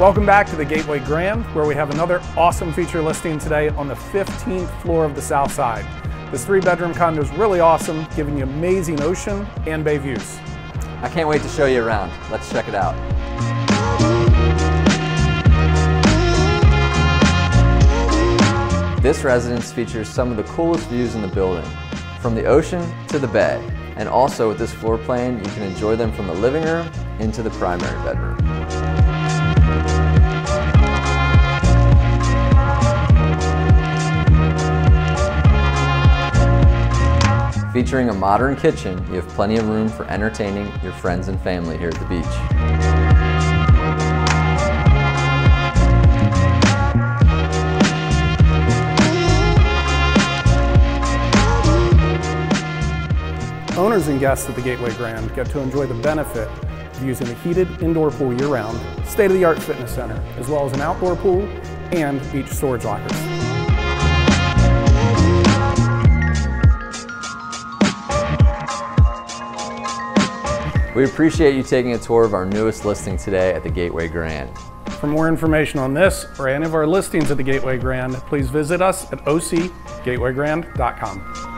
Welcome back to the Gateway Grand, where we have another awesome feature listing today on the 15th floor of the South Side. This 3-bedroom condo is really awesome, giving you amazing ocean and bay views. I can't wait to show you around. Let's check it out. This residence features some of the coolest views in the building, from the ocean to the bay. And also with this floor plan, you can enjoy them from the living room into the primary bedroom. Featuring a modern kitchen, you have plenty of room for entertaining your friends and family here at the beach. Owners and guests at the Gateway Grand get to enjoy the benefit of using a heated indoor pool year-round, state-of-the-art fitness center, as well as an outdoor pool and beach storage lockers. We appreciate you taking a tour of our newest listing today at the Gateway Grand. For more information on this or any of our listings at the Gateway Grand, please visit us at ocgatewaygrand.com.